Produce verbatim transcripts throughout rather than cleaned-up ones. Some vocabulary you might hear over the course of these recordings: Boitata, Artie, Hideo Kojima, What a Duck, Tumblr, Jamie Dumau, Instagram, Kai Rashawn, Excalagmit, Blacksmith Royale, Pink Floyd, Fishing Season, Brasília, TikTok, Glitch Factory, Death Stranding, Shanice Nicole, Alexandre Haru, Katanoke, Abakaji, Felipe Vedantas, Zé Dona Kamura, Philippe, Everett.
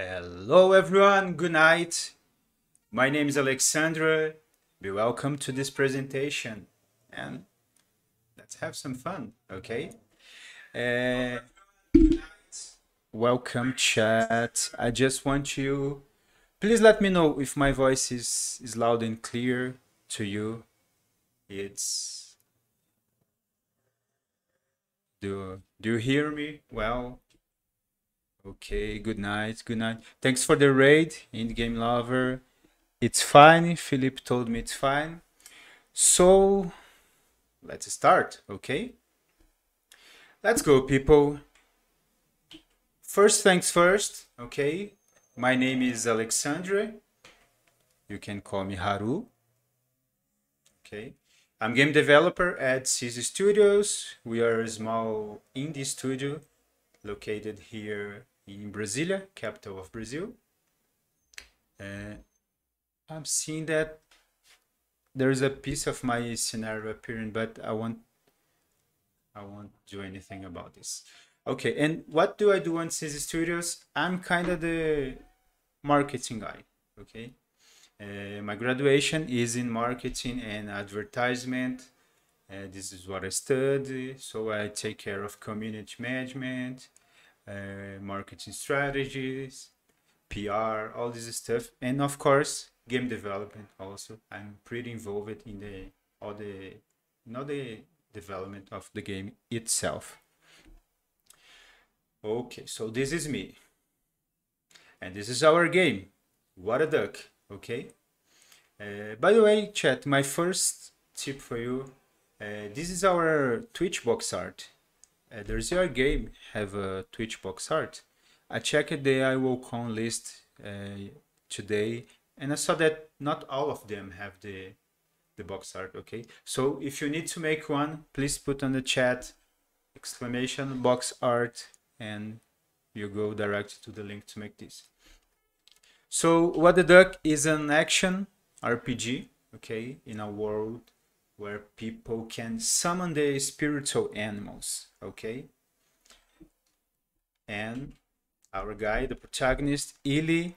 Hello everyone, good night. My name is Alexandre. Be welcome to this presentation and let's have some fun, okay? Uh, welcome chat. I just want you, please let me know if my voice is, is loud and clear to you. It's... Do, do you hear me well? Okay, good night, good night. Thanks for the raid, Indie Game Lover. It's fine, Philippe told me it's fine. So, let's start, okay? Let's go, people. First things first, okay? My name is Alexandre. You can call me Haru. Okay. I'm game developer at Seize Studios. We are a small indie studio located here in Brasília, capital of Brazil. Uh, I'm seeing that there is a piece of my scenario appearing, but I won't, I won't do anything about this. Okay, and what do I do on Seize Studios? I'm kind of the marketing guy, okay? Uh, my graduation is in marketing and advertisement. Uh, this is what I study, so I take care of community management, uh, marketing strategies, P R, all this stuff, and of course game development also. I'm pretty involved in the all the not the development of the game itself. Okay, so this is me, and this is our game, What a Duck. Okay. Uh, by the way, chat, my first tip for you. Uh, this is our Twitch box art. Uh, there's your game have a Twitch box art. I checked the I W O Con list uh, today and I saw that not all of them have the the box art, okay? So if you need to make one, please put on the chat exclamation box art and you go directly to the link to make this. So What a Duck is an action R P G, okay, in a world where people can summon their spiritual animals, okay? And our guy, the protagonist, Ili,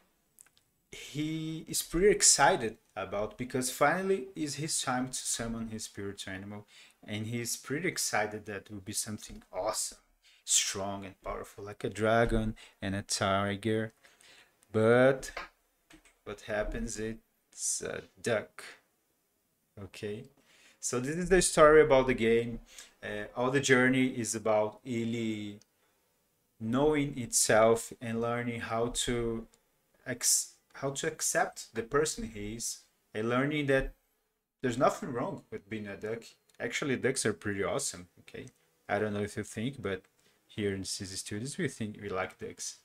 he is pretty excited about, because finally is his time to summon his spiritual animal, and he's pretty excited that it will be something awesome, strong and powerful, like a dragon and a tiger. But what happens, it's a duck, okay? So this is the story about the game. Uh, all the journey is about Ili knowing itself and learning how to ex how to accept the person he is, and learning that there's nothing wrong with being a duck. Actually, ducks are pretty awesome. Okay, I don't know if you think, but here in Seize Studios, we think we like ducks.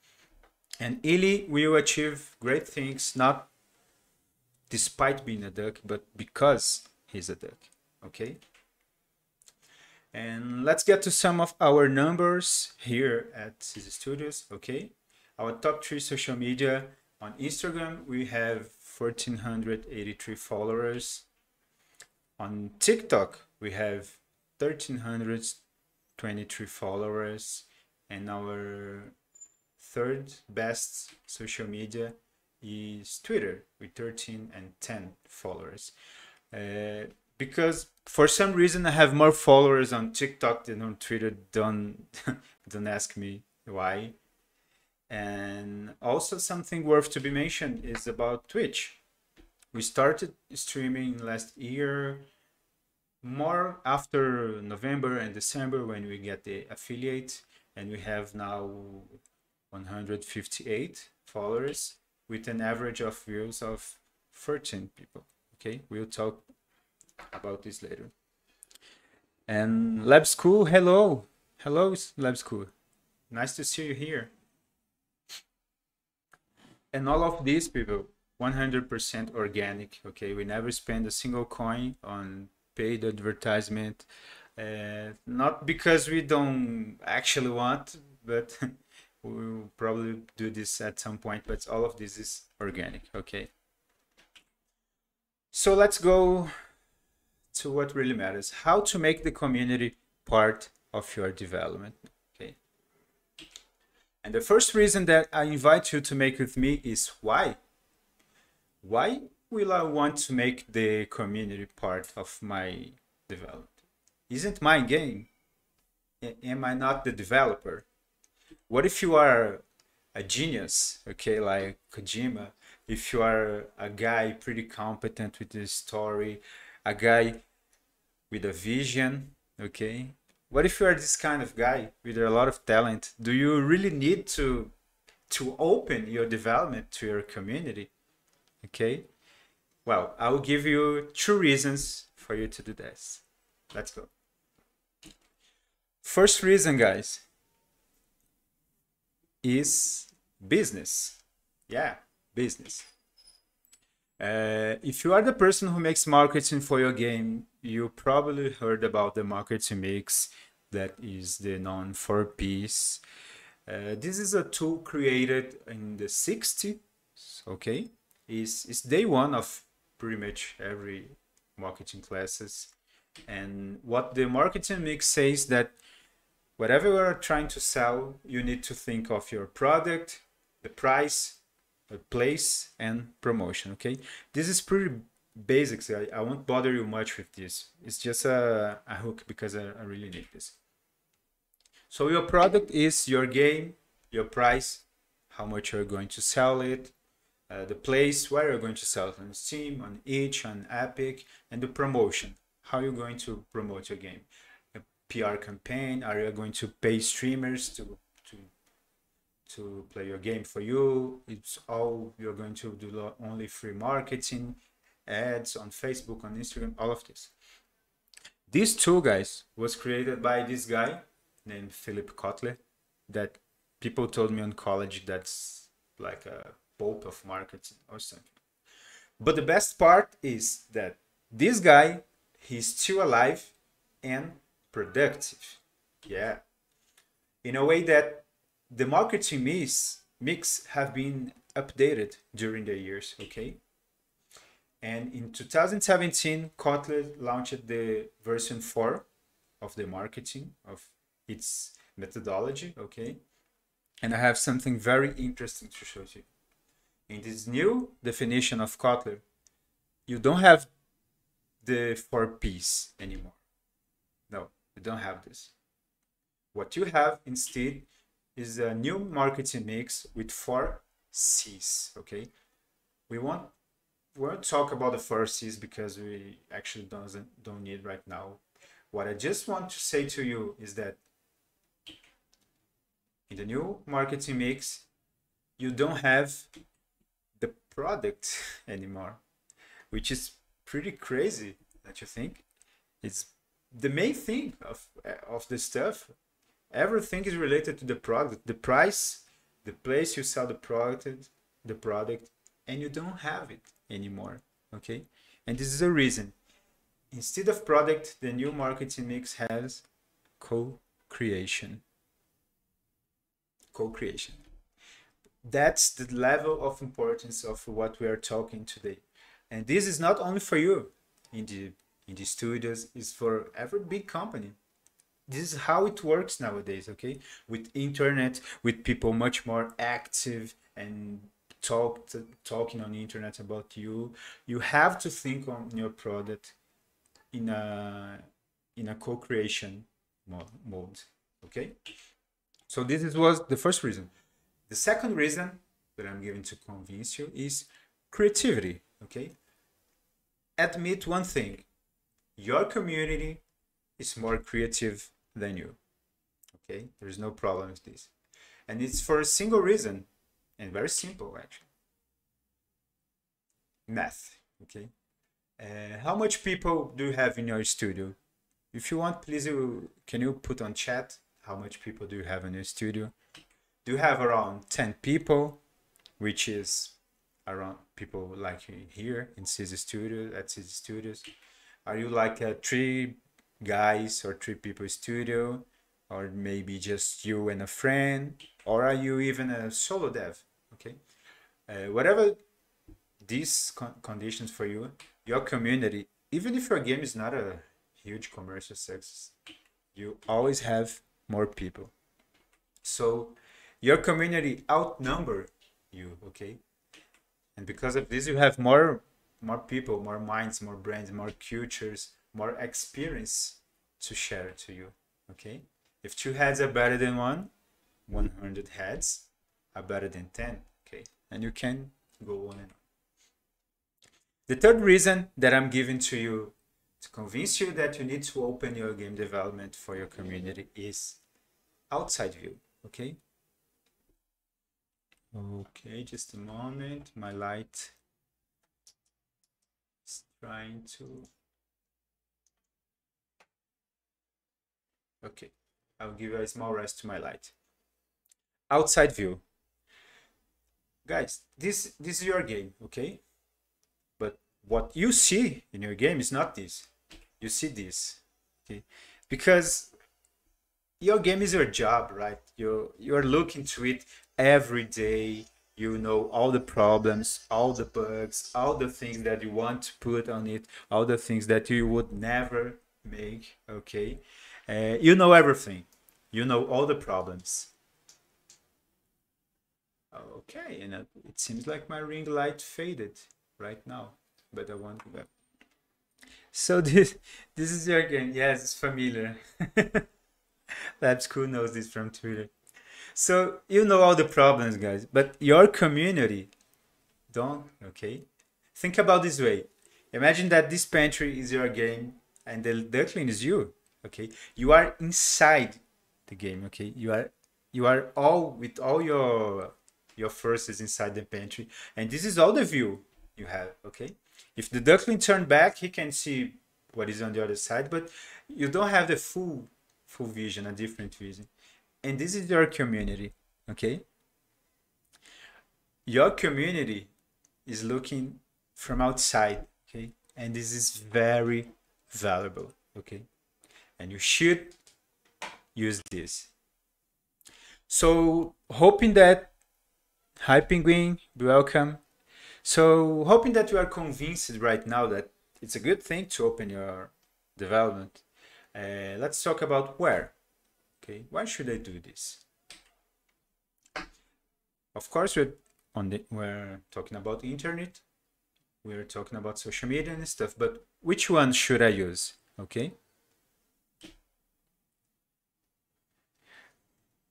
And Ili will achieve great things, not despite being a duck, but because he's a duck. Okay, and let's get to some of our numbers here at Seize Studios. Okay, our top three social media. On Instagram we have one thousand four hundred eighty-three followers. On TikTok we have one thousand three hundred twenty-three followers, and our third best social media is Twitter with thirteen and ten followers. Uh, because for some reason I have more followers on TikTok than on Twitter. Don't don't ask me why. And also something worth to be mentioned is about Twitch. We started streaming last year, more after November and December when we get the affiliate, and we have now one hundred fifty-eight followers with an average of views of thirteen people. Okay, we'll talk about this later. And Lab School, hello. Hello, Lab School. Nice to see you here. And all of these people, one hundred percent organic, okay? We never spend a single coin on paid advertisement. Uh, not because we don't actually want, but we'll probably do this at some point, but all of this is organic, okay? So let's go to what really matters. How to make the community part of your development, okay? And the first reason that I invite you to make with me is why? Why will I want to make the community part of my development? Isn't my game? Am I not the developer? What if you are a genius, okay, like Kojima? If you are a guy pretty competent with the story, a guy with a vision, okay? What if you are this kind of guy with a lot of talent? Do you really need to to open your development to your community? Okay? Well, I'll give you two reasons for you to do this. Let's go. First reason, guys, is business. Yeah, business. Uh, if you are the person who makes marketing for your game, you probably heard about the marketing mix, that is the known for piece. Uh, this is a tool created in the sixties, okay? It's, it's day one of pretty much every marketing classes. And what the marketing mix says that whatever you are trying to sell, you need to think of your product, the price, a place, and promotion. Okay, this is pretty basics. I, I won't bother you much with this. It's just a, a hook because I, I really need this. So your product is your game, your price, how much you're going to sell it, uh, the place where you're going to sell it, on Steam, on itch, on Epic, and the promotion. How you're going to promote your game, a P R campaign, are you going to pay streamers to to play your game for you? It's all, you're going to do only free marketing, ads on Facebook, on Instagram, all of this. This tool, guys, was created by this guy named Philip Kotler, that people told me in college that's like a pope of marketing or something. But the best part is that this guy, he's still alive and productive. Yeah. In a way that the marketing mix, mix have been updated during the years, okay? And in two thousand seventeen, Kotler launched the version four of the marketing, of its methodology, okay? And I have something very interesting to show you. In this new definition of Kotler, you don't have the four P's anymore. No, you don't have this. What you have instead is a new marketing mix with four C's, okay? We won't, we won't talk about the four C's because we actually doesn't, don't need right now. What I just want to say to you is that in the new marketing mix, you don't have the product anymore, which is pretty crazy, don't you think? It's the main thing of, of the stuff. Everything is related to the product, the price, the place you sell the product, the product, and you don't have it anymore, okay? And this is a reason. Instead of product, the new marketing mix has co-creation. Co-creation. That's the level of importance of what we are talking today. And this is not only for you in the, in the studios, it's for every big company. This is how it works nowadays, okay? With internet, with people much more active and talk to, talking on the internet about you, you have to think on your product in a in a co-creation mode, okay? So this is, was the first reason. The second reason that I'm giving to convince you is creativity, okay? Admit one thing, your community is more creative than you, okay? There's no problem with this. And it's for a single reason, and very simple, actually. Math, okay? Uh, how much people do you have in your studio? If you want, please, you, can you put on chat, how much people do you have in your studio? Do you have around ten people, which is around people like here in Seize Studios, at Seize Studios? Are you like a three guys or three people studio, or maybe just you and a friend, or are you even a solo dev? Okay, uh, whatever these con conditions for you, your community, even if your game is not a huge commercial success, you always have more people. So Your community outnumber you, okay? And because of this, you have more, more people, more minds, more brands, more cultures, more experience to share to you, okay? If two heads are better than one, one hundred heads are better than ten, okay? And you can go on and on. The third reason that I'm giving to you to convince you that you need to open your game development for your community is outside view, okay? Okay, just a moment. My light is trying to... Okay, I'll give a small rest to my light. Outside view. Guys, this, this is your game, okay? But what you see in your game is not this. You see this, okay? Because your game is your job, right? You're, you're looking to it every day. You know all the problems, all the bugs, all the things that you want to put on it, all the things that you would never make, okay? Uh, you know everything. You know all the problems. Okay, and it seems like my ring light faded right now, but I want to go. So this, this is your game. Yes, it's familiar. Lab School knows this from Twitter. So you know all the problems, guys, but your community don't, okay? Think about this way. Imagine that this pantry is your game and the duckling is you, okay? You are inside the game, okay? You are, you are all with all your... your first is inside the pantry, and this is all the view you have, okay? If the duckling turns back, he can see what is on the other side, but you don't have the full full vision, a different vision. And this is your community, okay? Your community is looking from outside, okay? And this is very valuable, okay? And you should use this. So hoping that... Hi Penguin, welcome. So hoping that you are convinced right now that it's a good thing to open your development. Uh, let's talk about where. Okay, why should I do this? Of course, we're on the we're talking about the internet. We're talking about social media and stuff. But which one should I use? Okay.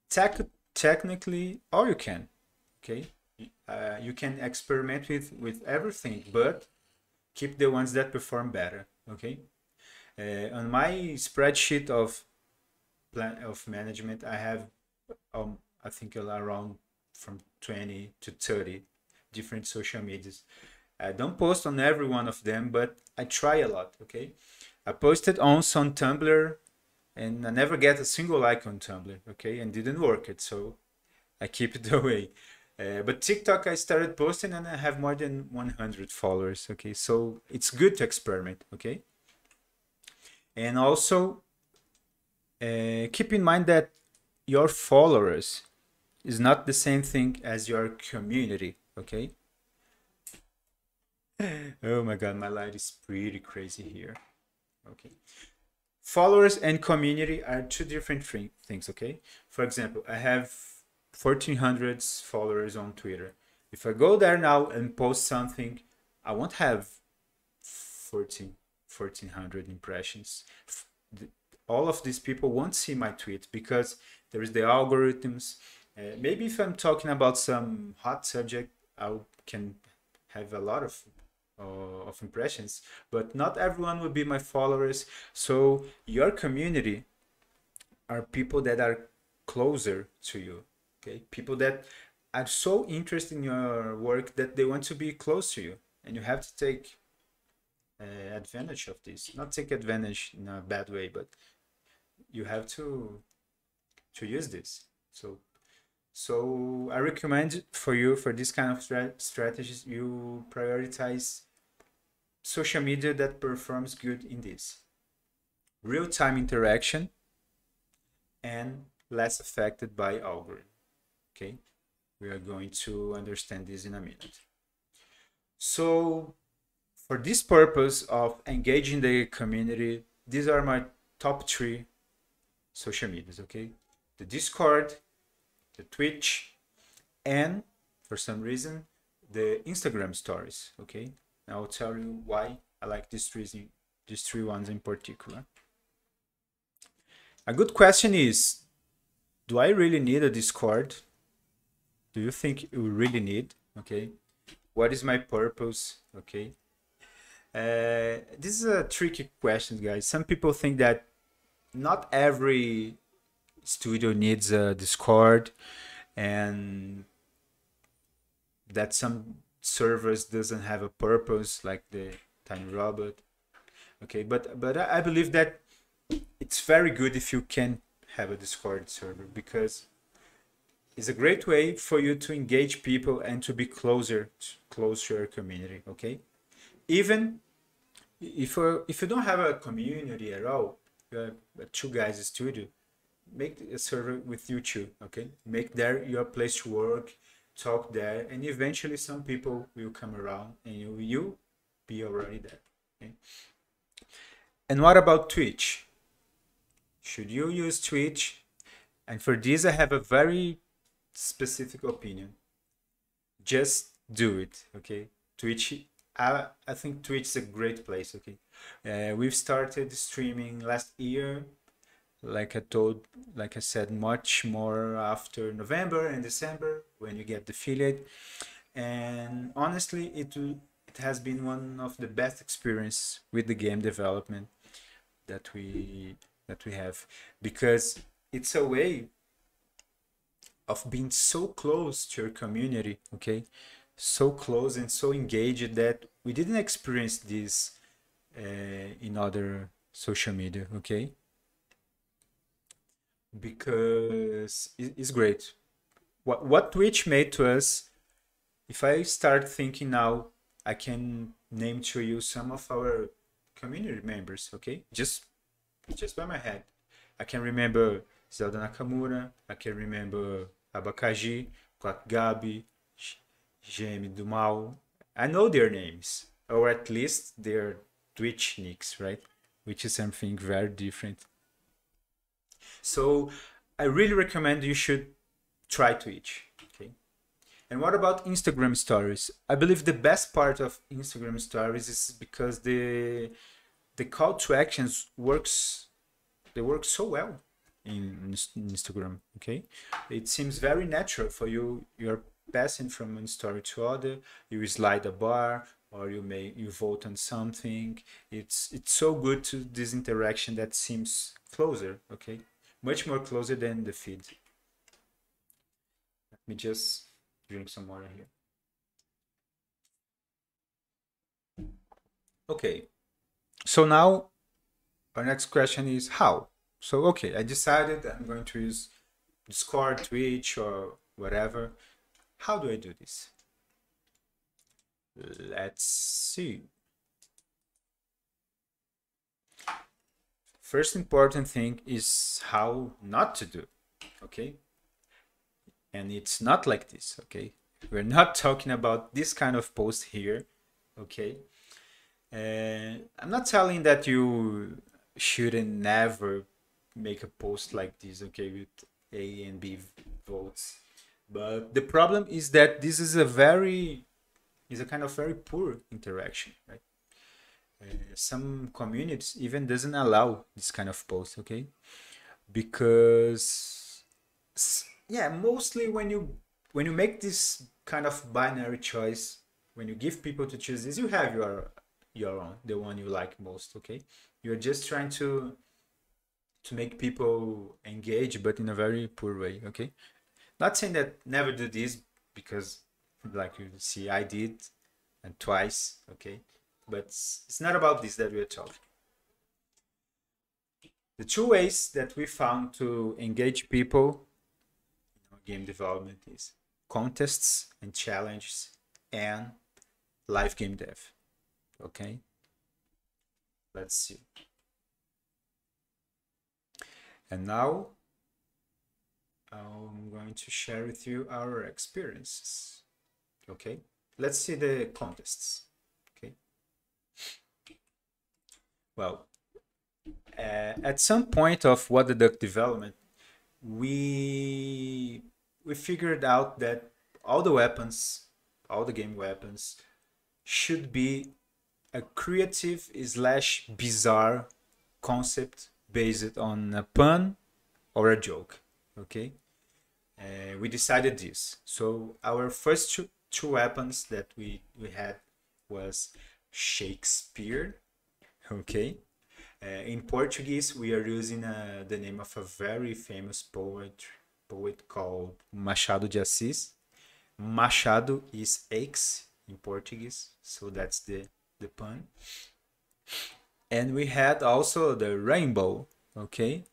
Tech, technically, all you can. Okay, uh, you can experiment with, with everything, but keep the ones that perform better, okay? Uh, on my spreadsheet of plan of management, I have, um, I think around from twenty to thirty different social medias. I don't post on every one of them, but I try a lot, okay? I posted on some Tumblr and I never get a single like on Tumblr, okay? And didn't work it, so I keep it away. Uh, but TikTok, I started posting and I have more than one hundred followers, okay? So it's good to experiment, okay? And also, uh, keep in mind that your followers is not the same thing as your community, okay? Oh my God, my light is pretty crazy here. Okay. Followers and community are two different things, okay? For example, I have fourteen hundred followers on Twitter. If I go there now and post something, I won't have fourteen, fourteen hundred impressions. All of these people won't see my tweet because there is the algorithms. Uh, maybe if I'm talking about some hot subject, I can have a lot of, uh, of impressions, but not everyone will be my followers. So your community are people that are closer to you. Okay, people that are so interested in your work that they want to be close to you, and you have to take uh, advantage of this. Not take advantage in a bad way, but you have to to use this. So, so I recommend for you for this kind of strategies, you prioritize social media that performs good in this real-time interaction and less affected by algorithm. Okay, we are going to understand this in a minute. So for this purpose of engaging the community, these are my top three social medias, okay? The Discord, the Twitch, and for some reason the Instagram stories. Okay, I'll tell you why I like these three these three ones in particular. A good question is, do I really need a Discord? Do you think you really need? Okay, what is my purpose? Okay, uh, this is a tricky question, guys. Some people think that not every studio needs a Discord, and that some servers doesn't have a purpose, like the Tiny Robot. Okay, but but I believe that it's very good if you can have a Discord server, because it's a great way for you to engage people and to be closer close to your community. Okay, even if you if you don't have a community at all, a two guys studio, make a server with you two. Okay, make there your place to work, talk there, and eventually some people will come around and you will be already there. Okay? And what about Twitch? Should you use Twitch? And for this I have a very specific opinion. Just do it. Okay, Twitch, I, I think Twitch is a great place. Okay, uh, we've started streaming last year, like I told, like I said, much more after November and December when you get the affiliate, and honestly it it has been one of the best experiences with the game development that we that we have, because it's a way of being so close to your community. Okay, so close and so engaged that we didn't experience this uh, in other social media. Okay, because it's great. What, what Twitch made to us, if I start thinking now, I can name to you some of our community members, okay? Just just by my head. I can remember Zé Dona Kamura, I can remember Abakaji, Kwa Gabi, Jamie Dumau. I know their names, or at least their Twitch nicks, right? Which is something very different. So I really recommend you should try Twitch. Okay. And what about Instagram stories? I believe the best part of Instagram stories is because the the call to actions works. They work so well in Instagram. Okay. It seems very natural for you. You're passing from one story to other. You slide a bar, or you may you vote on something. It's it's so good to this interaction that seems closer. Okay. Much more closer than the feed. Let me just drink some water here. Okay, so now our next question is how. So okay, I decided that I'm going to use Discord, Twitch, or whatever. How do I do this? Let's see. First important thing is how not to do, okay? And it's not like this, okay? We're not talking about this kind of post here, okay? Uh, I'm not telling that you shouldn't never make a post like this, okay, with A and B votes. But the problem is that this is a very, is a kind of very poor interaction, right? Uh, some communities even doesn't allow this kind of post, okay? Because yeah, mostly when you when you make this kind of binary choice, when you give people to choose this, you have your your own, the one you like most, okay? You're just trying to to make people engage, but in a very poor way, okay? Not saying that never do this, because like you see I did, and twice, okay? But it's not about this that we're talking. The two ways that we found to engage people in our game development is contests and challenges and live game dev. Okay, let's see. And now I'm going to share with you our experiences. Okay, let's see the contests. Well, uh, at some point of What a Duck development, we we figured out that all the weapons, all the game weapons, should be a creative slash bizarre concept based on a pun or a joke, okay? Uh, we decided this. So our first two, two weapons that we, we had was Shakespeare, okay? Uh, in Portuguese, we are using uh, the name of a very famous poet, poet called Machado de Assis. Machado is axe in Portuguese, so that's the, the pun. And we had also the rainbow, okay?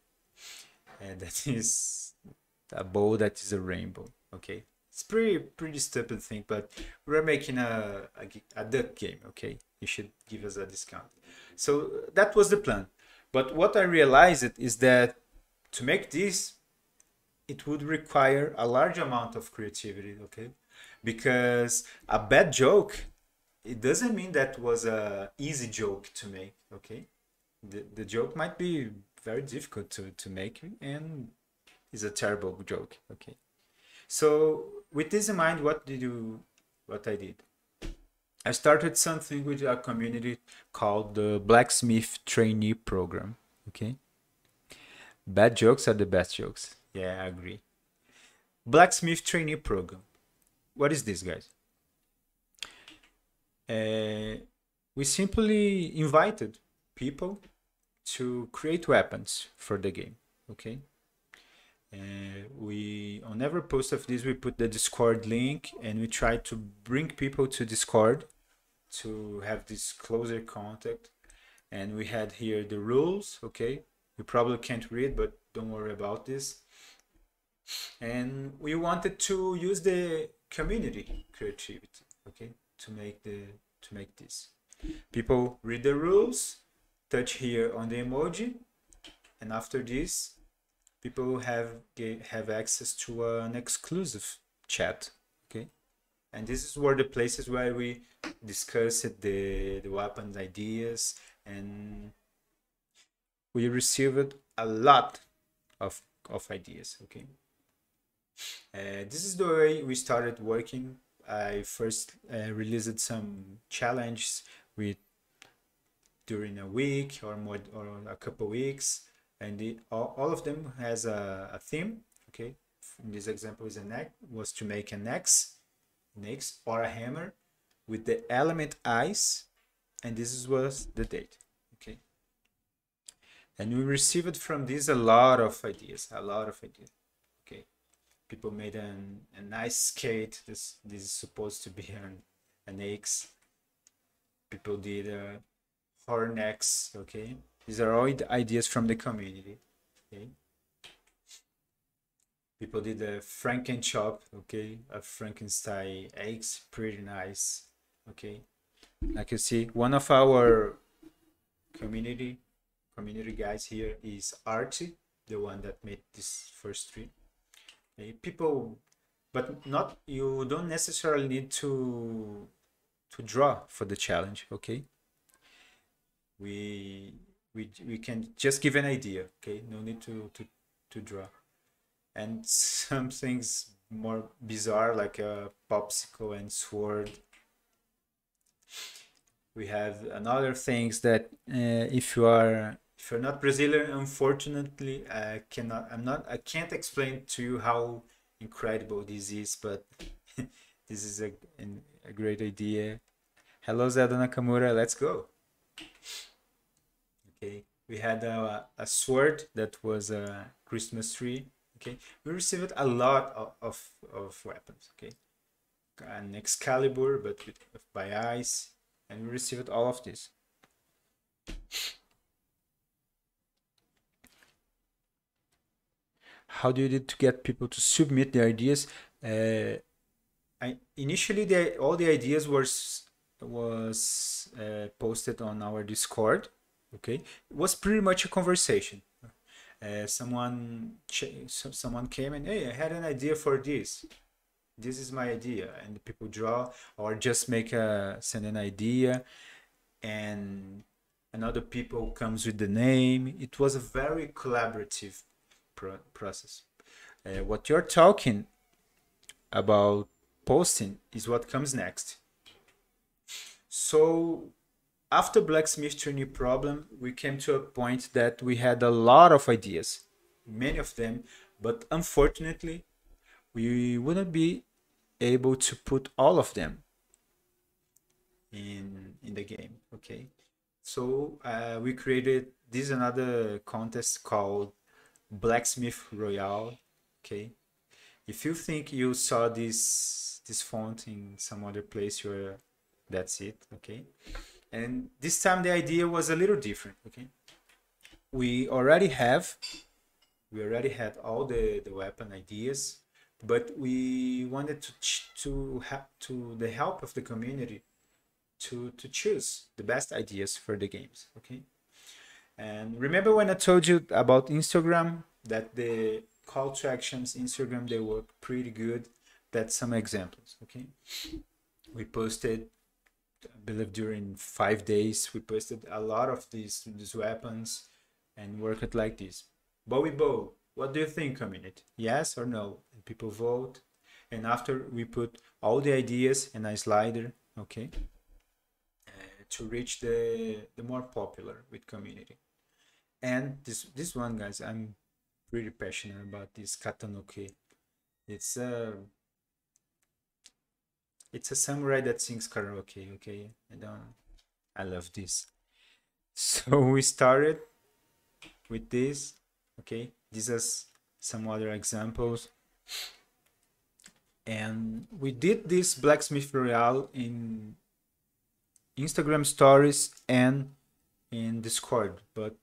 And that is a bow that is a rainbow, okay? It's pretty pretty stupid thing, but we're making a, a, a duck game, okay? You should give us a discount. So that was the plan. But what I realized is that to make this, it would require a large amount of creativity, okay? Because a bad joke, it doesn't mean that was a easy joke to make, okay? The, the joke might be very difficult to, to make and is a terrible joke, okay? So with this in mind, what did you, what I did? I started something with a community called the Blacksmith Trainee Program, okay? Bad jokes are the best jokes. Yeah, I agree. Blacksmith Trainee Program. What is this, guys? Uh, we simply invited people to create weapons for the game, okay? Uh, we, on every post of this, we put the Discord link, and we try to bring people to Discord to have this closer contact. And we had here the rules, okay? You probably can't read, but don't worry about this. And we wanted to use the community creativity, okay, to make the to make this. People read the rules, touch here on the emoji, and after this, people have have access to an exclusive chat, okay. And this were the places where we discussed the the weapons ideas, and we received a lot of of ideas, okay. Uh, this is the way we started working. I first uh, released some challenges with during a week or more or a couple weeks, and it, all, all of them has a, a theme, okay. In this example is an axe, was to make an axe, an axe or a hammer with the element ice, and this was the date, okay. And we received from this a lot of ideas, a lot of ideas. People made an, a nice skate. This this is supposed to be an, an axe. People did a horn axe, okay? These are all ideas from the community, okay? People did a Franken chop, okay? A Frankenstein axe, pretty nice, okay? Like you see, one of our community, community guys here is Artie, the one that made this first stream. People, but not you don't necessarily need to to draw for the challenge, okay? We we we can just give an idea, okay? No need to to to draw. And some things more bizarre, like a popsicle and sword. We have another things that uh, if you are If you're not Brazilian, unfortunately, I cannot. I'm not. I can't explain to you how incredible this is, but this is a a great idea. Hello, Zé Dona Kamura. Let's go. Okay, we had a, a sword that was a Christmas tree. Okay, we received a lot of of, of weapons. Okay, an Excalibur, but with, by ice, and we received all of this. How do you do to get people to submit their ideas? Uh, I, initially, the, all the ideas were was uh, posted on our Discord. Okay, it was pretty much a conversation. Uh, someone someone came and, hey, I had an idea for this. This is my idea, and people draw or just make a send an idea, and another people comes with the name. It was a very collaborative process. Uh, what you're talking about posting is what comes next. So after Blacksmith Trainee Problem, we came to a point that we had a lot of ideas, many of them, but unfortunately, we wouldn't be able to put all of them in in the game. Okay, so uh, we created this another contest called Blacksmith Royale. Okay, if you think you saw this this font in some other place, you're that's it. Okay, and this time the idea was a little different. Okay, we already have we already had all the the weapon ideas, but we wanted to to have to the help of the community to to choose the best ideas for the games. Okay, and remember when I told you about Instagram, that the call to actions Instagram, they work pretty good? That's some examples. Okay, we posted, I believe during five days we posted a lot of these these weapons and worked like this. Bowie Bow, what do you think, community? Yes or no? And people vote, and after we put all the ideas in a slider, okay, uh, to reach the the more popular with community. And this this one, guys, I'm pretty passionate about this Katanoke. It's a it's a samurai that sings karaoke. Okay, I don't I love this. So we started with this. Okay, these are some other examples, and we did this Blacksmith Royale in Instagram stories and in Discord, but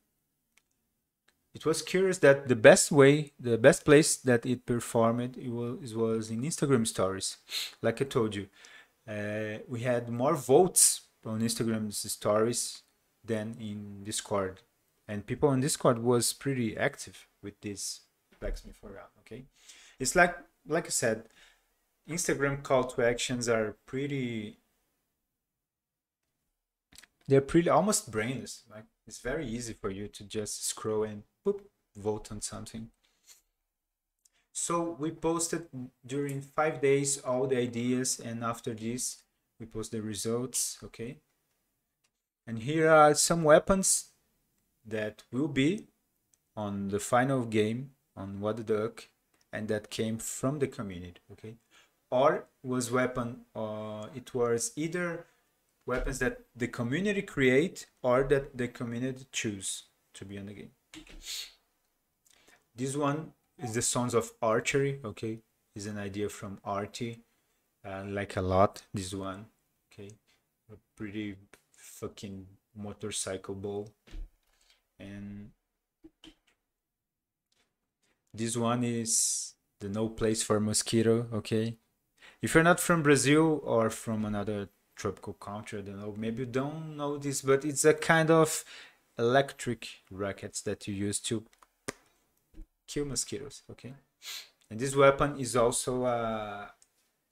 it was curious that the best way, the best place that it performed, it was, it was in Instagram stories. Like I told you, uh, we had more votes on Instagram stories than in Discord. And people on Discord was pretty active with this Blacksmith Royale. Okay, it's like like I said, Instagram call to actions are pretty. They're pretty almost brainless. Like it's very easy for you to just scroll and boop, vote on something. So we posted during five days all the ideas, and after this we post the results. Okay, and here are some weapons that will be on the final game on What a Duck, and that came from the community. Okay, or was weapon, or uh, it was either weapons that the community create or that the community choose to be on the game. This one is the Sons of Archery. Okay, is an idea from Artie. Uh, like a lot, this one. Okay, a pretty fucking motorcycle ball. And this one is the No Place for Mosquito. Okay, if you're not from Brazil or from another tropical country, I don't know, maybe you don't know this, but it's a kind of electric rockets that you use to kill mosquitoes. Okay, and this weapon is also a,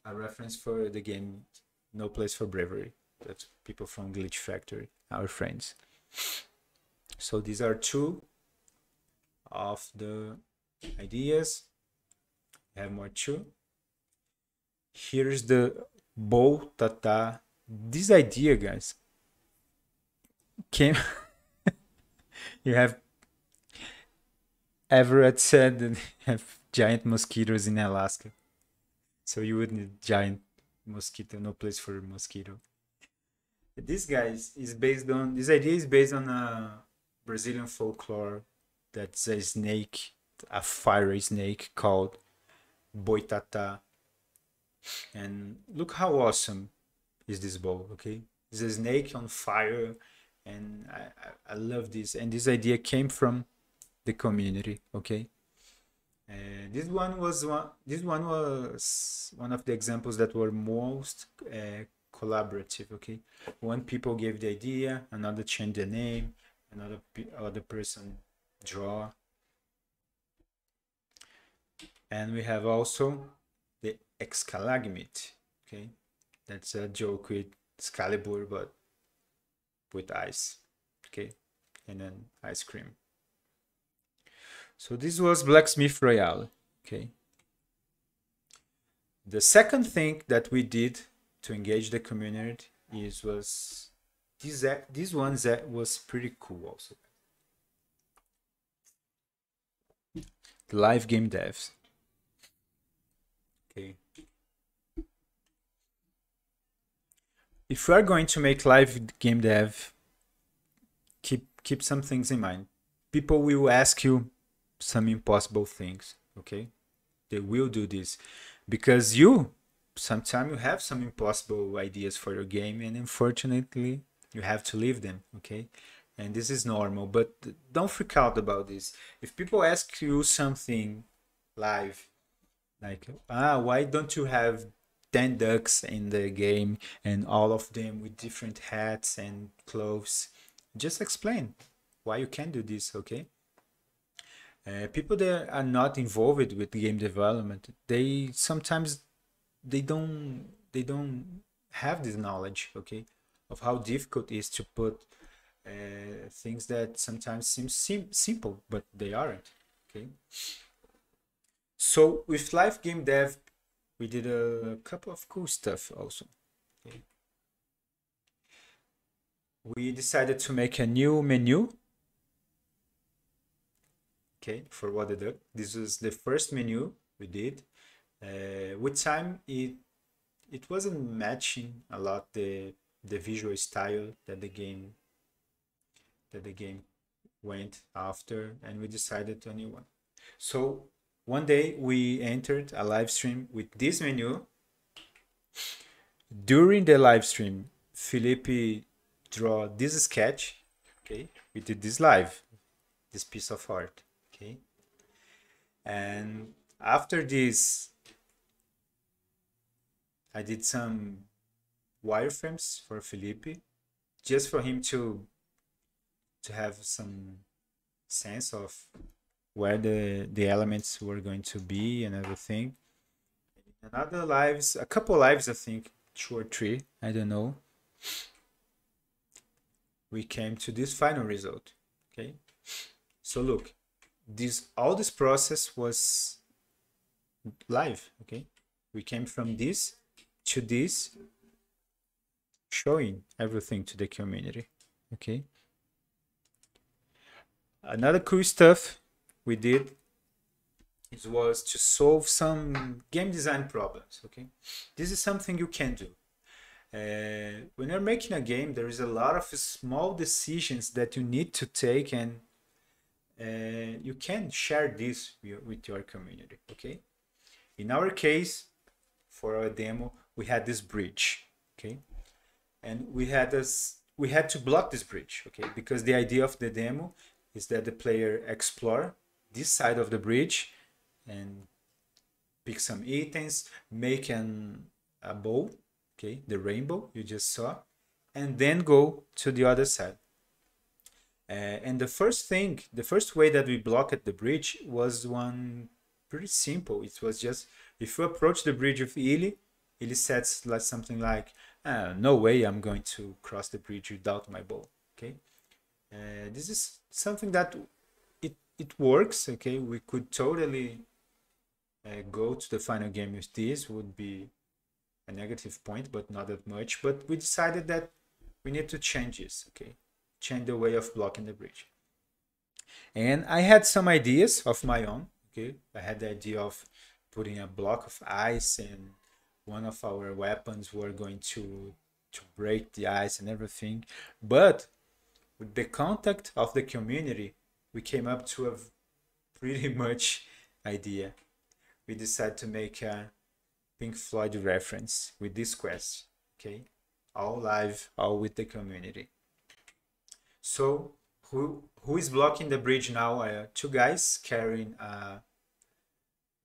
a reference for the game No Place for Bravery. That's people from Glitch Factory, our friends. So these are two of the ideas. I have more two. Here's the Boitata. This idea, guys, came. You have Everett said that you have giant mosquitoes in Alaska, so you would need giant mosquito. No place for mosquito. This guys is based on this idea is based on a Brazilian folklore. That's a snake, a fiery snake called Boitata. And look how awesome is this ball. Okay, it's a snake on fire, and I, I, I love this. And this idea came from the community. Okay, uh, this one was one. This one was one of the examples that were most uh, collaborative. Okay, one people gave the idea, another changed the name. Another other person draw. And we have also the Excalagmit. Okay, that's a joke with Excalibur, but with ice. Okay, and then ice cream. So this was Blacksmith Royale. Okay, The second thing that we did to engage the community is was this this one that was pretty cool also. Live game devs. Okay. If you are going to make live game dev, keep keep some things in mind. People will ask you some impossible things, okay? They will do this because you sometimes you have some impossible ideas for your game, and unfortunately you have to leave them, okay? And this is normal, but don't freak out about this. If people ask you something live, like, ah, why don't you have ten ducks in the game and all of them with different hats and clothes? Just explain why you can't do this, okay? Uh, people that are not involved with game development, they sometimes they don't they don't have this knowledge, okay, of how difficult it is to put Uh, things that sometimes seem sim simple, but they aren't, okay? So with live game dev, we did a couple of cool stuff also, okay? We decided to make a new menu, okay, for What a Duck. This was the first menu we did. Uh, with time, it it wasn't matching a lot the, the visual style that the game that the game went after, and we decided a new one. So one day we entered a live stream with this menu. During the live stream, Philippe drew this sketch, okay? We did this live, this piece of art, okay? And after this, I did some wireframes for Philippe, just for him to to have some sense of where the the elements were going to be and everything. Another lives, a couple lives, I think two or three, I don't know, we came to this final result, okay? So look, this all this process was live, okay? We came from this to this, showing everything to the community, okay? Another cool stuff we did is was to solve some game design problems, okay? This is something you can do. Uh, when you're making a game, there is a lot of small decisions that you need to take, and uh, you can share this with your community, okay? In our case, for our demo, we had this bridge, okay? And we had, this, we had to block this bridge, okay? Because the idea of the demo is that the player explore this side of the bridge and pick some items, make an a bow, okay, the rainbow you just saw, and then go to the other side. Uh, and the first thing, the first way that we blocked the bridge was one pretty simple. It was just, if you approach the bridge of Ili, Ili says like something like, ah, no way I'm going to cross the bridge without my bow, okay? Uh, this is something that it it works, okay? We could totally uh, go to the final game with this. Would be a negative point, but not that much. But we decided that we need to change this, okay? Change the way of blocking the bridge. And I had some ideas of my own, okay? I had the idea of putting a block of ice, and one of our weapons were going to to break the ice and everything, but with the contact of the community, we came up to a pretty much idea. We decided to make a Pink Floyd reference with this quest, okay? All live, all with the community. So who who is blocking the bridge now are two guys carrying a,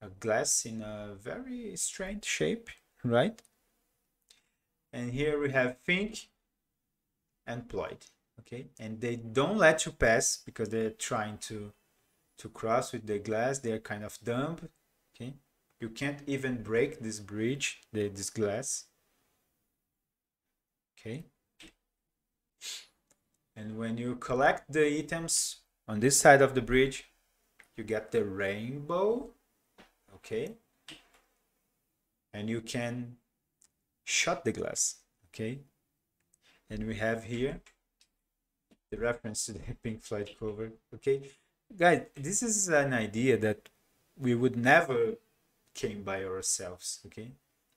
a glass in a very strange shape, right? And here we have Pink and Floyd. Okay, and they don't let you pass because they're trying to to cross with the glass. They're kind of dumb, okay? You can't even break this bridge, the, this glass, okay? And when you collect the items on this side of the bridge, you get the rainbow, okay? and you can shot the glass, okay? And we have here the reference to the Pink Floyd cover, okay? Guys, this is an idea that we would never came by ourselves, okay?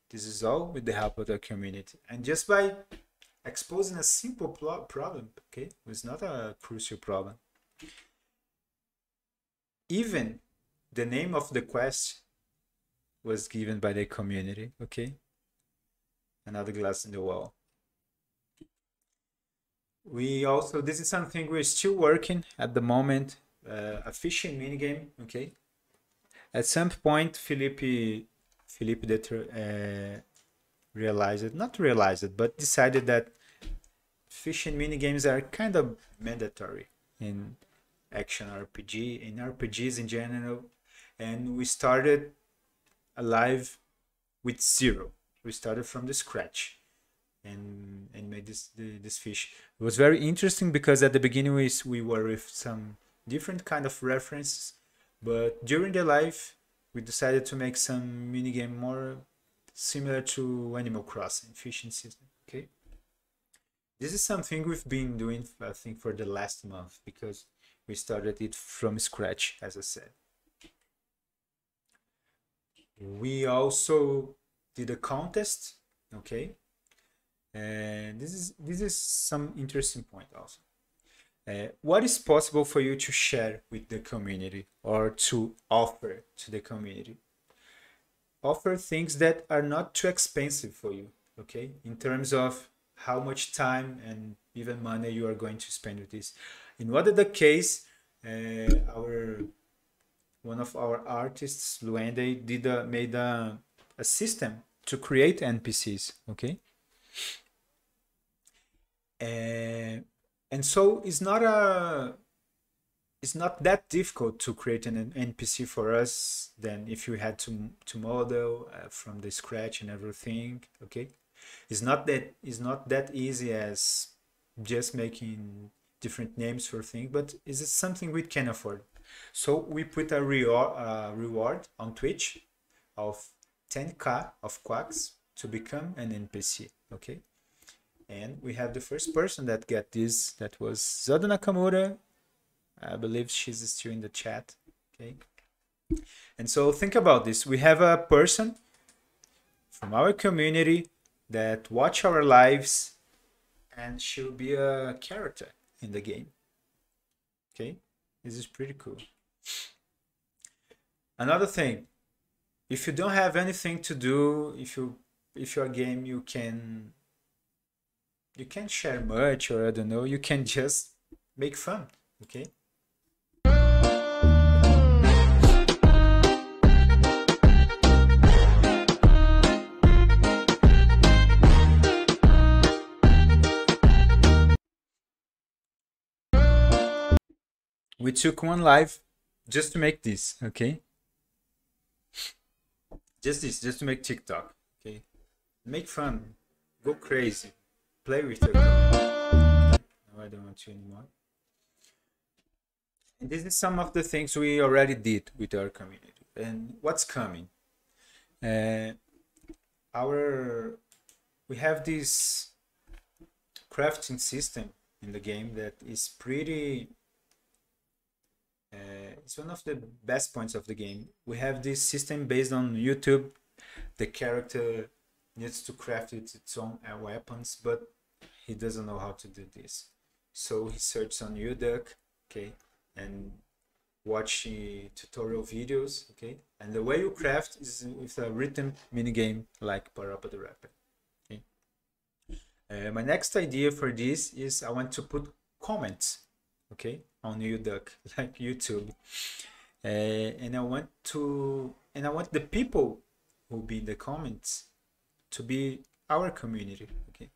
This is all with the help of the community. And just by exposing a simple problem, okay? It's not a crucial problem. Even the name of the quest was given by the community, okay? Another glass in the wall. We also, this is something we're still working at the moment, uh, a fishing minigame, okay? At some point, Felipe, Felipe uh, realized, not realized, but decided that fishing minigames are kind of mandatory in action R P G, in R P Gs in general, and we started a live with zero. We started from the scratch and and made this the, this fish. It was very interesting because at the beginning we, we were with some different kind of references, but during the live we decided to make some minigame more similar to Animal Crossing, Fishing Season, okay? This is something we've been doing, I think, for the last month, because we started it from scratch, as I said. We also did a contest, okay? And this is this is some interesting point also. Uh, what is possible for you to share with the community or to offer to the community? Offer things that are not too expensive for you, okay? In terms of how much time and even money you are going to spend with this. In what other case, uh, our one of our artists, Luende, did a, made a, a system to create N P Cs, okay? Uh, and so it's not a it's not that difficult to create an N P C for us than if you had to to model uh, from the scratch and everything, okay? It's not that it's not that easy as just making different names for things, but is it something we can afford? So we put a reward, uh, reward on Twitch of ten K of quacks to become an N P C, okay? And we have the first person that got this, that was Zé Dona Kamura. I believe she's still in the chat, okay? And so think about this. We have a person from our community that watch our lives, and she'll be a character in the game, okay? This is pretty cool. Another thing, if you don't have anything to do, if you if your game you can you can't share much, or I don't know, you can just make fun, okay? We took one live just to make this, okay? Just this, just to make TikTok, okay? Make fun, go crazy, play with your community. No, I don't want you anymore. And this is some of the things we already did with our community. And what's coming? Uh, our, we have this crafting system in the game that is pretty... Uh, it's one of the best points of the game. We have this system based on YouTube. The character needs to craft it, its own uh, weapons, but he doesn't know how to do this. So he searches on YouDuck, okay, and watch uh, tutorial videos, okay. And the way you craft is with a rhythm minigame like Parappa the Rapper. Okay. Uh, my next idea for this is I want to put comments, okay, on YouDuck, like YouTube, uh, and I want to, and I want the people who be in the comments to be our community, okay,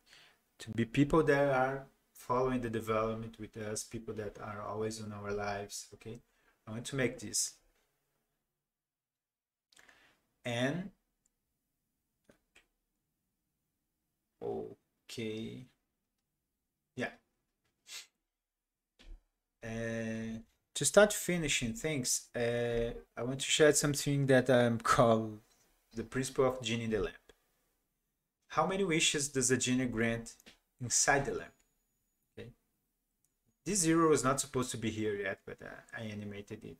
to be people that are following the development with us, people that are always on our lives, okay. I want to make this, and okay, yeah. Uh, to start finishing things, uh, I want to share something that I'm called the principle of genie in the lamp. How many wishes does a genie grant inside the lamp? Okay. This zero was not supposed to be here yet, but uh, I animated it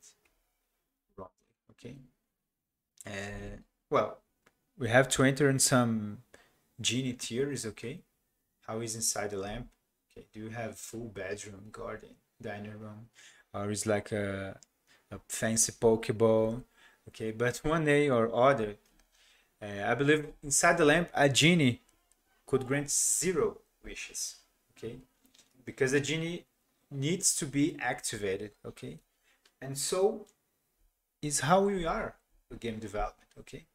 wrongly. Okay. Uh, well, we have to enter in some genie theories. Okay. How is inside the lamp? Okay. Do you have full bedroom, garden, dining room, or is like a, a fancy pokeball? Okay, but one day or other, uh, I believe inside the lamp, a genie could grant zero wishes, okay? Because a genie needs to be activated, okay? And so is how we are with game development, okay?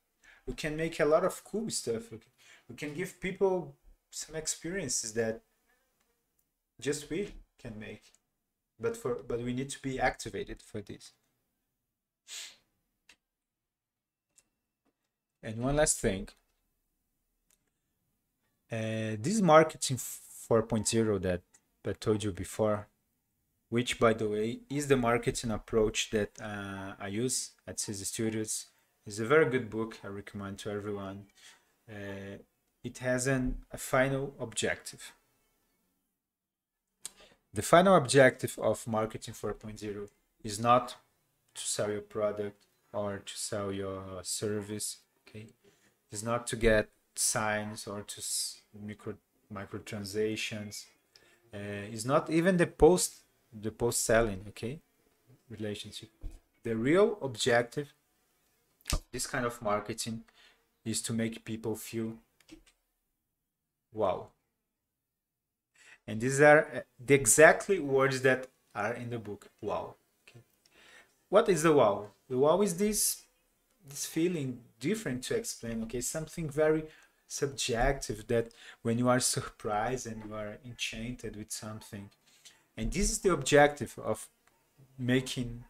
We can make a lot of cool stuff, okay? We can give people some experiences that just we can make, but for but we need to be activated for this. And one last thing, uh, this marketing four point oh that I told you before, which by the way is the marketing approach that uh, I use at Seize Studios, is a very good book I recommend to everyone. Uh, it has an, a final objective. The final objective of marketing four point oh is not to sell your product or to sell your service. Okay, it's not to get signs or to micro microtransactions. Uh, it's not even the post the post selling. Okay, relationship. The real objective of this kind of marketing is to make people feel wow. And these are the exactly words that are in the book. Wow. Okay. What is the wow? The wow is this. This feeling different to explain, okay, something very subjective, that when you are surprised and you are enchanted with something. And this is the objective of making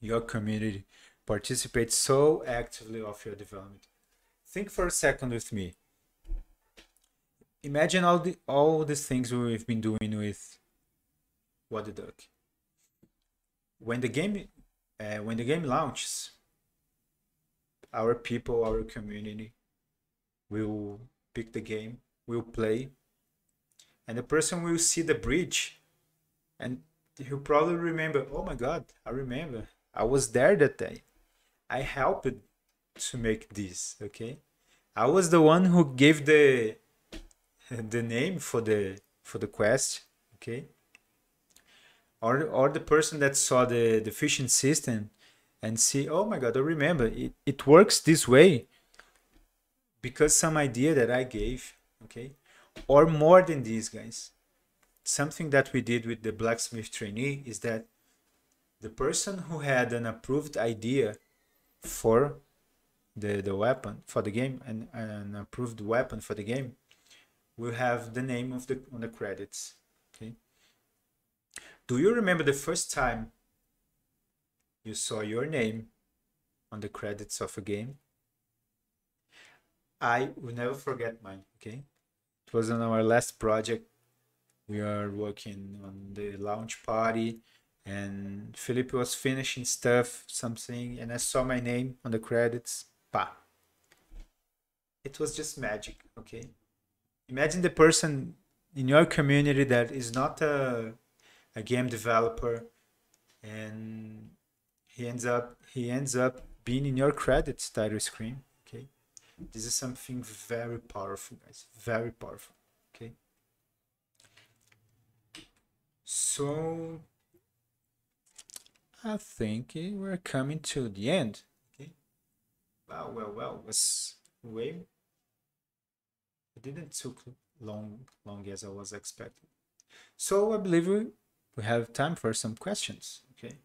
your community participate so actively of your development. Think for a second with me. Imagine all the all the things we've been doing with What a Duck. When the game uh, when the game launches, our people, our community will pick the game, will play, and the person will see the bridge and he'll probably remember, oh my god, I remember, I was there that day, I helped to make this, okay? I was the one who gave the the name for the for the quest, okay? Or, or the person that saw the, the fishing system and see, oh my god, I remember, it, it works this way because some idea that I gave, okay? Or more than these guys. Something that we did with the blacksmith trainee is that the person who had an approved idea for the, the weapon, for the game, and an approved weapon for the game, will have the name of the, on the credits, okay? Do you remember the first time you saw your name on the credits of a game? I will never forget mine, okay? It was on our last project. We are working on the launch party and Philippe was finishing stuff, something, and I saw my name on the credits. Pa. It was just magic, okay? Imagine the person in your community that is not a, a game developer, and He ends up he ends up being in your credits title screen. Okay. This is something very powerful, guys. Very powerful. Okay. So I think we're coming to the end. Okay. Wow, well, well, was way it didn't took long long as I was expecting. So I believe we, we have time for some questions. Okay.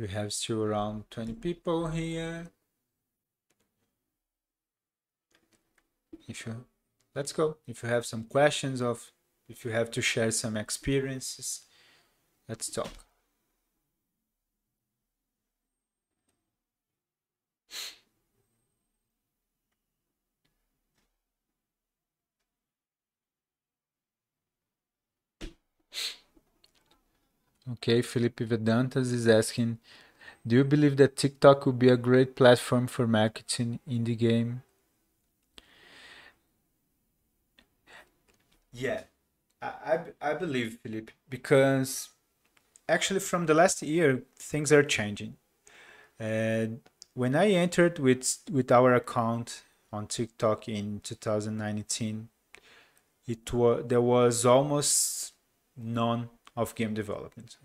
We have still around twenty people here. If you, let's go. If you have some questions, of if you have to share some experiences, let's talk. Okay, Felipe Vedantas is asking, Do you believe that TikTok would be a great platform for marketing in the game? Yeah, I, I, I believe, Philippe, because actually from the last year, things are changing. Uh, when I entered with, with our account on TikTok in two thousand nineteen, it was, there was almost none of game development.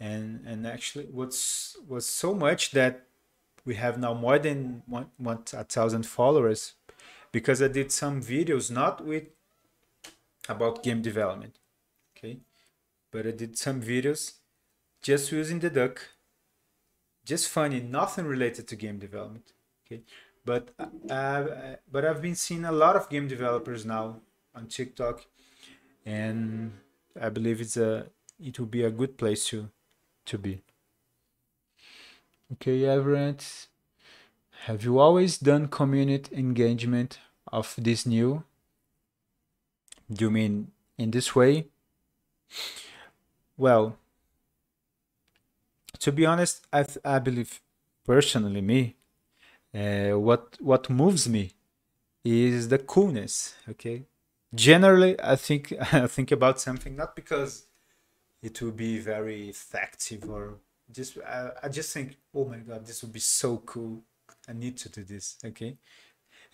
And, and actually what's was so much that we have now more than one, one, a thousand followers, because I did some videos, not with about game development, okay, but I did some videos just using the duck, just funny, nothing related to game development, okay. But uh, but I've been seeing a lot of game developers now on TikTok, and I believe it's a it will be a good place to to be. Okay, Everett, have you always done community engagement of this new? Do you mean in this way? Well, to be honest, I I believe personally me. Uh, what what moves me is the coolness. Okay, generally I think I think about something not because it will be very effective or just I, I just think, oh my god, this would be so cool, I need to do this. Okay,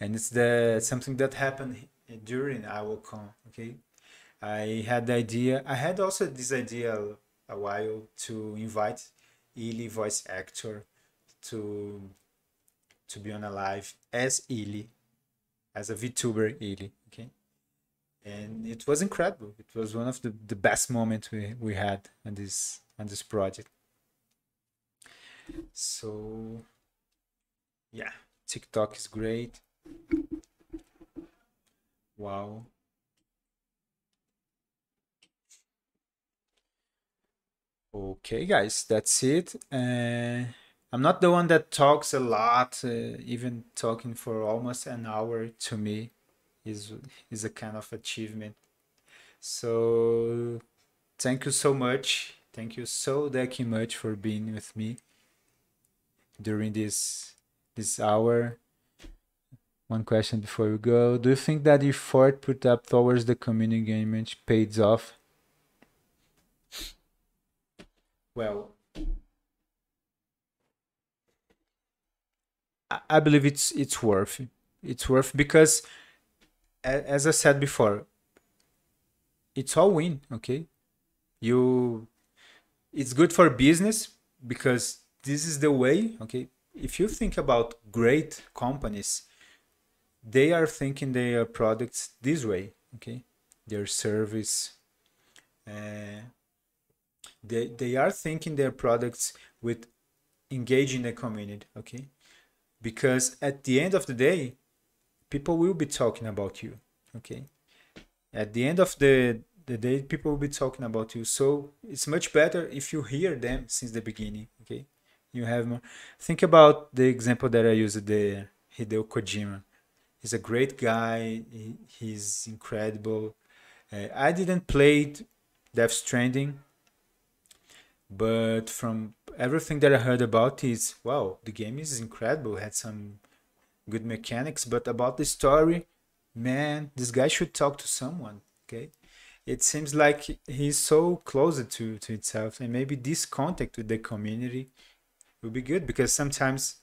and it's the something that happened during I W O Con. Okay, I had the idea. I had also this idea a while to invite Ili voice actor to. to be on a live as Ili, as a VTuber Ili, okay? And it was incredible. It was one of the, the best moments we, we had on this, on this project. So, yeah, TikTok is great. Wow. Okay, guys, that's it. Uh, I'm not the one that talks a lot, uh, even talking for almost an hour to me is, is a kind of achievement. So thank you so much. Thank you so decky much for being with me during this, this hour. One question before we go. Do you think that effort put up towards the community engagement paid off? Well, I believe it's it's worth it's worth because, as I said before, it's all win. Okay, you it's good for business because this is the way. Okay, if you think about great companies, they are thinking their products this way. Okay, their service, uh, they they are thinking their products with engaging the community. Okay. Because at the end of the day, people will be talking about you, okay? At the end of the, the day, people will be talking about you. So it's much better if you hear them since the beginning, okay? You have more. Think about the example that I used there, Hideo Kojima. He's a great guy. He, he's incredible. Uh, I didn't play Death Stranding, but from everything that I heard about is, wow, the game is incredible, had some good mechanics, but about the story, man, this guy should talk to someone, okay? It seems like he's so close to, to itself, and maybe this contact with the community will be good, because sometimes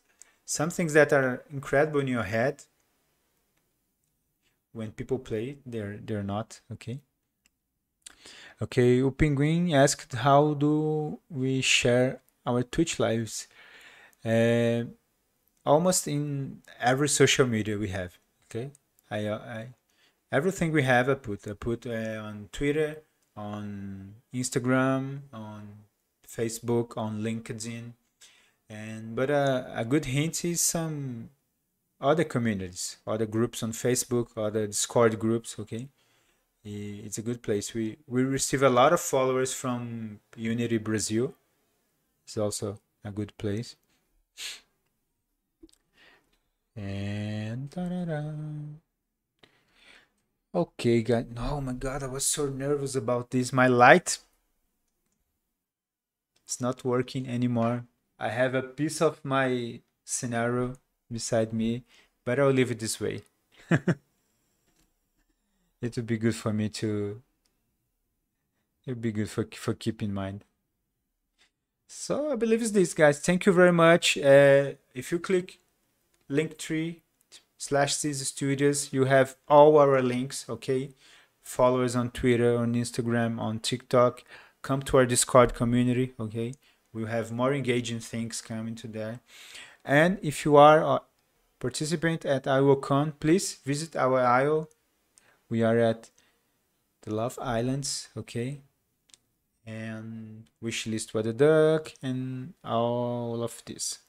some things that are incredible in your head, when people play, they're, they're not, okay? Okay, o Penguin asked, how do we share our Twitch lives? Uh, almost in every social media we have. Okay, I, I everything we have I put I put uh, on Twitter, on Instagram, on Facebook, on LinkedIn, and but uh, a good hint is some other communities, other groups on Facebook, other Discord groups. Okay. It's a good place. We we receive a lot of followers from Unity Brazil. It's also a good place. And da-da-da. Okay, guys. Oh my god, I was so nervous about this. My light it's not working anymore. I have a piece of my scenario beside me, but I'll leave it this way. It would be good for me to... It would be good for, for keep in mind. So I believe it's this, guys. Thank you very much. Uh, if you click Linktree slash Seize Studios, you have all our links, okay? Follow us on Twitter, on Instagram, on TikTok. Come to our Discord community, okay? We'll have more engaging things coming to there. And if you are a participant at I W O Con, please visit our I W O. We are at the Love Islands, okay? And wishlist What a Duck and all of this.